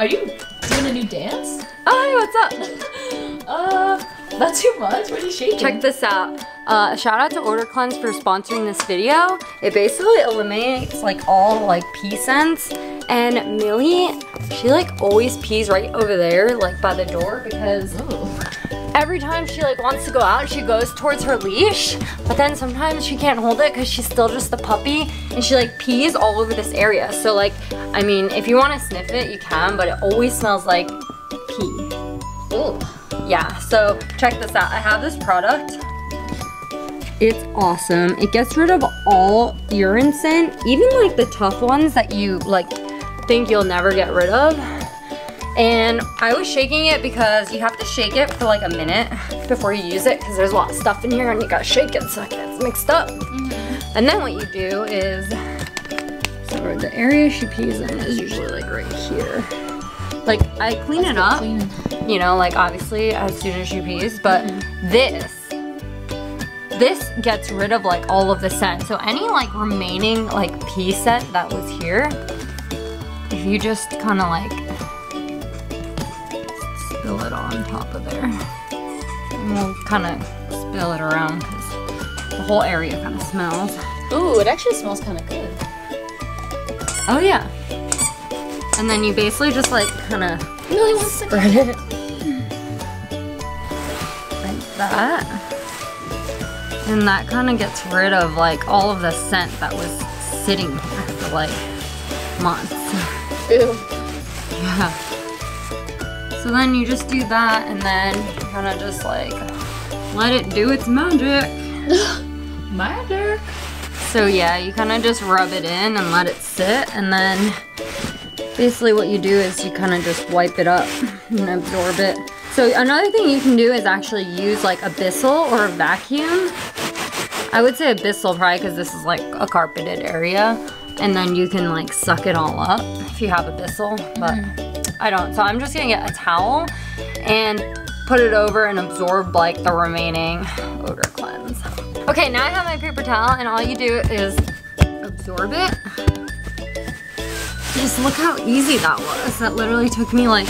Are you doing a new dance? Oh, hey, what's up? Not too much, what are you shaking? Check this out. Shout out to OdorKlenz for sponsoring this video. It basically eliminates like all like pee scents. And Milli, she like always pees right over there, like by the door, because every time she like wants to go out, she goes towards her leash, but then sometimes she can't hold it because she's still just the puppy, and she like pees all over this area. So like, I mean, if you want to sniff it, you can, but it always smells like pee. Ooh. Yeah, so check this out. I have this product. It's awesome. It gets rid of all urine scent, even like the tough ones that you like think you'll never get rid of. And I was shaking it because you have to shake it for like a minute before you use it, because there's a lot of stuff in here and you gotta shake it so it gets mixed up. And then what you do is, so the area she pees in is usually like right here. Like I clean it up, you know, like obviously as soon as she pees, but this gets rid of like all of the scent. So any like remaining like pee scent that was here, if you just kind of like spill it on top of there, and we'll kind of spill it around because the whole area kind of smells. Ooh, it actually smells kind of good. Oh yeah. And then you basically just like kind of spread it like that. And that kind of gets rid of like all of the scent that was sitting here for like months. Ew. Yeah. So then you just do that, and then you kind of just like let it do its magic. Magic. So yeah, you kind of just rub it in and let it sit, and then basically what you do is you kind of just wipe it up and absorb it. So another thing you can do is actually use like a Bissell or a vacuum. I would say a Bissell probably because this is like a carpeted area, and then you can like suck it all up if you have a Bissell, but I don't. So I'm just gonna get a towel and put it over and absorb like the remaining OdorKlenz. Okay, now I have my paper towel, and all you do is absorb it. Just look how easy that was. That literally took me like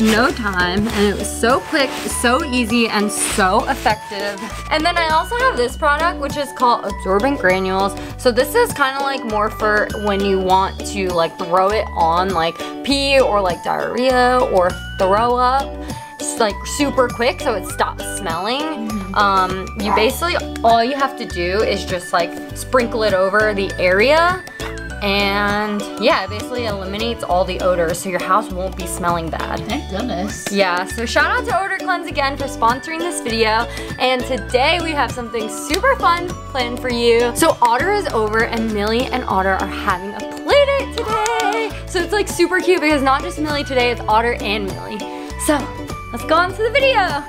no time, and it was so quick, so easy, and so effective. And then I also have this product, which is called absorbent granules. So this is kind of like more for when you want to like throw it on like pee or like diarrhea or throw up. It's like super quick, so it stops smelling. You basically, all you have to do is just like sprinkle it over the area, and yeah, it basically eliminates all the odors, so your house won't be smelling bad. Thank goodness. Yeah, so shout out to OdorKlenz again for sponsoring this video, and today we have something super fun planned for you. So Otter is over, and Milli and Otter are having a play date today. So it's like super cute because not just Milli today, it's Otter and Milli. So let's go on to the video.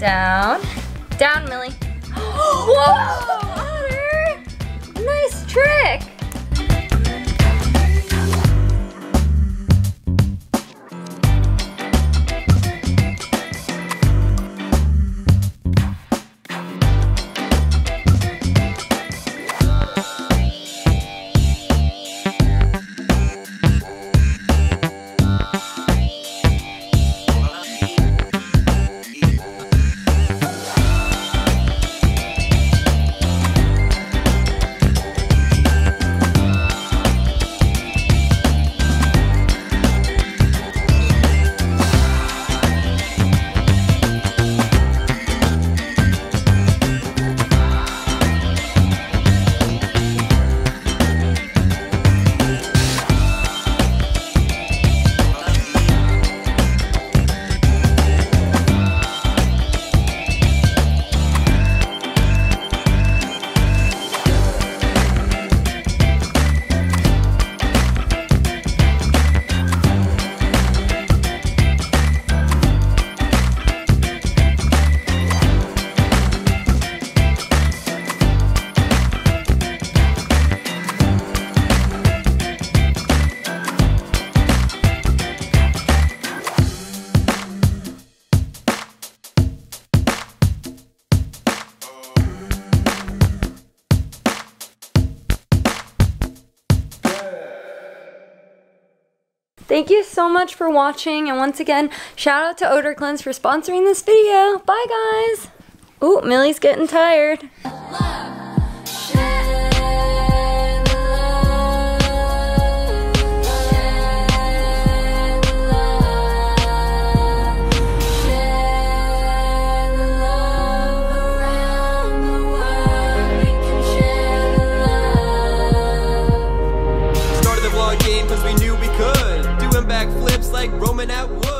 Down, down, Milli. Whoa, Otter! Nice trick. Thank you so much for watching, and once again, shout out to OdorKlenz for sponsoring this video. Bye guys! Ooh, Millie's getting tired. Started the vlog game because we knew we could, doing backflips like Roman at Wood.